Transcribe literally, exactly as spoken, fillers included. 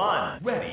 One, ready.